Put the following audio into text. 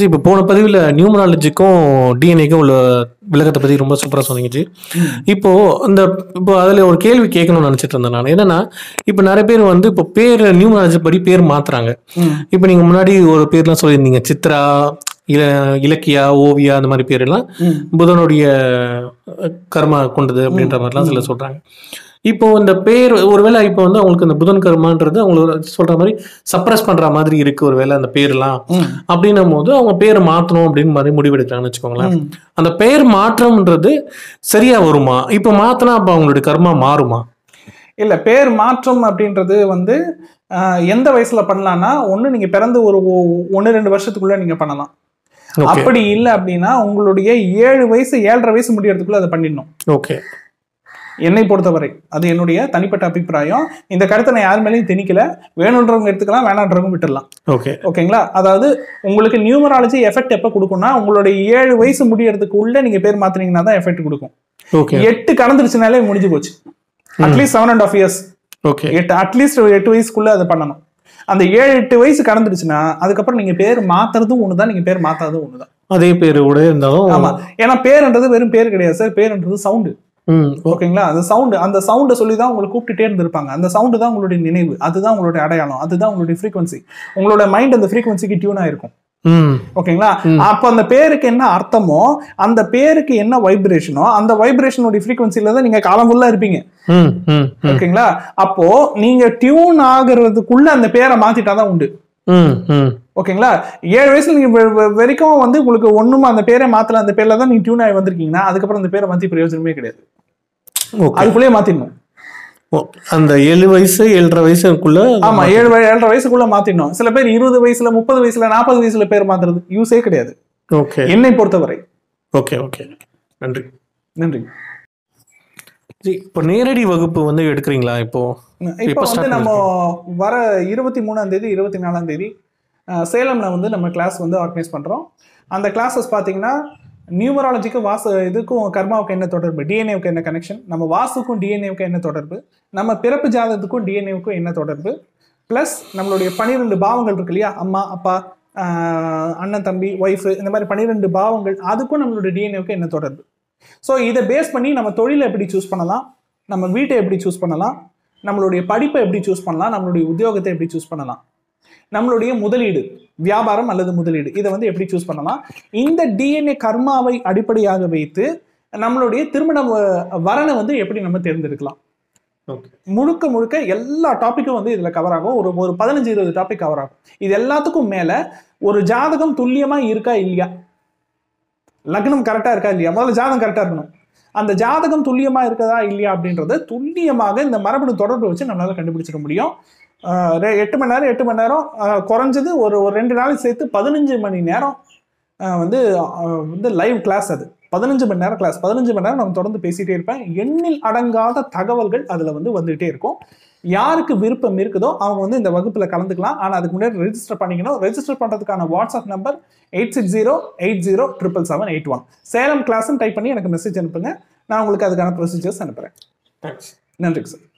G. இப்போ போன பதிவில் நியூமராலஜிக்கும் டிஎன்ஏக்கும் உள்ள விளக்கத்தை பற்றி ரொம்ப சூப்பராக சொன்னீங்கச்சு. இப்போ அதில் ஒரு கேள்வி கேட்கணும்னு நினச்சிட்டு இருந்தேன் நான். என்னன்னா, இப்போ நிறைய பேர் இப்போ பேர் நியூமராலஜி படி பேர் மாற்றுறாங்க. இப்போ நீங்கள் முன்னாடி ஒரு பேர்லாம் சொல்லியிருந்தீங்க, சித்ரா, இலக்கியா, ஓவியா, அந்த மாதிரி பேரெல்லாம் புதனுடைய கர்மா கொண்டது அப்படின்ற மாதிரிலாம் சில சொல்கிறாங்க. இப்போ இந்த பேர் ஒருவேளை இப்போ அவங்களுக்கு இந்த புதன் கர்மான்றது அவங்களுக்கு சொல்ற மாதிரி சப்ரஸ் பண்ற மாதிரி இருக்கு ஒருவேளை அந்த பேர்லாம் அப்படின்னும் போது அவங்க பேர் மாற்றணும் அப்படின்னு மாதிரி முடிவெடுக்கிறாங்கன்னு வச்சுக்கோங்களேன். அந்த பேர் மாற்றம்ன்றது சரியா வருமா? இப்போ மாத்தினா அப்போ அவங்களுடைய கர்மா மாறுமா? இல்லை, பேர் மாற்றம் அப்படின்றது எந்த வயசுல பண்ணலாம்னா, ஒன்று நீங்கள் பிறந்து ஒரு 1-2 வருஷத்துக்குள்ள நீங்கள் பண்ணலாம். அப்படி இல்லை அப்படின்னா உங்களுடைய 7 வயசு 7.5 வயசு முடியறதுக்குள்ள அதை பண்ணிடணும். ஓகே, என்னை பொறுத்தவரை அது என்னுடைய தனிப்பட்ட அபிப்பிராயம். இந்த கருத்தை நான் யார் மேலேயும் திணிக்கல. வேணுன்றவங்க எடுத்துக்கலாம், வேணான்றவங்க விட்டுடலாம். ஓகே, ஓகேங்களா? அதாவது உங்களுக்கு நியூமராலஜி எஃபெக்ட் எப்போ கொடுக்கும்னா, உங்களுடைய 7 வயசு முடியறதுக்கு உள்ள நீங்க பேர் மாத்தினீங்கன்னா தான் எஃபெக்ட் கொடுக்கும். 8 கடந்துருச்சுனாலே முடிஞ்சு போச்சு. அட்லீஸ்ட் 7.5 இயர்ஸ், 8 வயசுக்குள்ள அதை பண்ணணும். அந்த 7-8 வயசு கடந்துருச்சுன்னா அதுக்கப்புறம் நீங்க பேர் மாத்துறதும் ஒண்ணுதான், நீங்க பேர் மாத்தாததும் ஒண்ணுதான். அதே பேரு கூட இருந்தாலும் ஆமா, ஏன்னா பேருன்றது வெறும் பேர் கிடையாது சார். பேருன்றது சவுண்டு. ஓகேங்களா? அந்த சவுண்டு, அந்த சவுண்டை சொல்லி தான் உங்களை கூப்பிட்டுட்டே இருந்திருப்பாங்க. அந்த சவுண்டு தான் உங்களுடைய நினைவு, அதுதான் உங்களுடைய அடையாளம், அதுதான் உங்களுடைய ஃப்ரீக்வன்சி. உங்களோட மைண்ட் அந்த ஃப்ரீக்வன்சிக்கு டியூன் ஆயிருக்கும். ஓகேங்களா? அப்போ அந்த பேருக்கு என்ன அர்த்தமோ, அந்த பேருக்கு என்ன வைப்ரேஷனோ, அந்த வைப்ரேஷனுடைய ஃப்ரீக்வன்சில தான் நீங்க காலம் ஃபுல்லா இருப்பீங்க. ஓகேங்களா? அப்போ நீங்க டியூன் ஆகுறதுக்குள்ள அந்த பேரை மாத்திட்டாதான் உண்டு. ஓகேங்களா? 7 வயசுல நீங்க வரைக்கும் உங்களுக்கு ஒண்ணுமா அந்த பேரை மாத்தல, அந்த பேர்ல தான் நீங்க டியூன் ஆகி வந்திருக்கீங்கன்னா அதுக்கப்புறம் அந்த பேரை மாத்தி பிரயோஜனமே கிடையாது. அதுக்குள்ளேயே மாத்திடணும். அந்த 7 வயசு 7.5 வயசுக்குள்ள ஆமா, 7-7.5 வயசுக்குள்ள மாத்திடணும். சில பேர் 20 வயசுல 30 வயசுல 40 வயசுல பேர் மாத்துறது யூஸே கிடையாது. ஓகே, என்னை பொறுத்தவரை. ஓகே, ஓகே, நன்றி, நன்றி. இப்போ நேரடி வகுப்பு எடுக்கிறீங்களா? இப்போ நம்ம வர 23ஆம் தேதி 24ஆம் தேதி சேலம்ல நம்ம கிளாஸ் ஆர்கனைஸ் பண்றோம். அந்த கிளாஸஸ் பாத்தீங்கன்னா நியூமராலஜிக்கு வாசு இதுக்கும் கர்மாவுக்கு என்ன தொடர்பு, டிஎன்ஏவுக்கு என்ன கனெக்ஷன், நம்ம வாசுக்கும் டிஎன்ஏவுக்கு என்ன தொடர்பு, நம்ம பிறப்பு ஜாதகத்துக்கும் டிஎன்ஏவுக்கும் என்ன தொடர்பு, பிளஸ் நம்மளுடைய 12 பாவங்கள் இருக்கு இல்லையா, அம்மா, அப்பா, அண்ணன், தம்பி, ஒய்ஃபு, இந்த மாதிரி 12 பாவங்கள், அதுக்கும் நம்மளுடைய டிஎன்ஏவுக்கு என்ன தொடர்பு. ஸோ இதை பேஸ் பண்ணி நம்ம தொழிலை எப்படி சூஸ் பண்ணலாம், நம்ம வீட்டை எப்படி சூஸ் பண்ணலாம், நம்மளுடைய படிப்பை எப்படி சூஸ் பண்ணலாம், நம்மளுடைய உத்தியோகத்தை எப்படி சூஸ் பண்ணலாம், நம்மளுடைய முதலீடு, வியாபாரம் அல்லது முதலீடு, இதை எப்படி சூஸ் பண்ணலாம், இந்த டிஎன்ஏ கர்மாவை அடிப்படையாக வைத்து நம்மளுடைய திருமண வரனை எப்படி நம்ம தேர்ந்தெடுக்கலாம். முழுக்க முழுக்க எல்லா டாப்பிக்கும் இதுல கவர் ஆகும். ஒரு 15-20 டாபிக் கவர் ஆகும். இது எல்லாத்துக்கும் மேல ஒரு ஜாதகம் துல்லியமா இருக்கா இல்லையா, லக்னம் கரெக்டா இருக்கா இல்லையா, முதல்ல ஜாதகம் கரெக்டா இருக்கணும். அந்த ஜாதகம் துல்லியமா இருக்கதா இல்லையா அப்படின்றத துல்லியமாக இந்த மரபணு தொடர்பு வச்சு நம்மளால கண்டுபிடிச்சிக்க முடியும். 8 மணி நேரம் குறைஞ்சது ஒரு 2 நாளைக்கு சேர்த்து 15 மணி நேரம் லைவ் கிளாஸ். அது 15 மணி நேரம் கிளாஸ். 15 மணி நேரம் நம்ம தொடர்ந்து பேசிகிட்டே இருப்பேன். எண்ணில் அடங்காத தகவல்கள் அதில் வந்துகிட்டே இருக்கும். யாருக்கு விருப்பம் இருக்குதோ அவங்க இந்த வகுப்பில் கலந்துக்கலாம். ஆனால் அதுக்கு முன்னாடி ரெஜிஸ்டர் பண்ணிக்கணும். ரெஜிஸ்டர் பண்ணுறதுக்கான வாட்ஸ்அப் நம்பர் 8608077781. சேலம் கிளாஸ்ன்னு டைப் பண்ணி எனக்கு மெசேஜ் அனுப்புங்க. நான் உங்களுக்கு அதுக்கான ப்ரொசீஜர்ஸ் அனுப்புகிறேன். தேங்க்ஸ். நன்றிங்க சார்.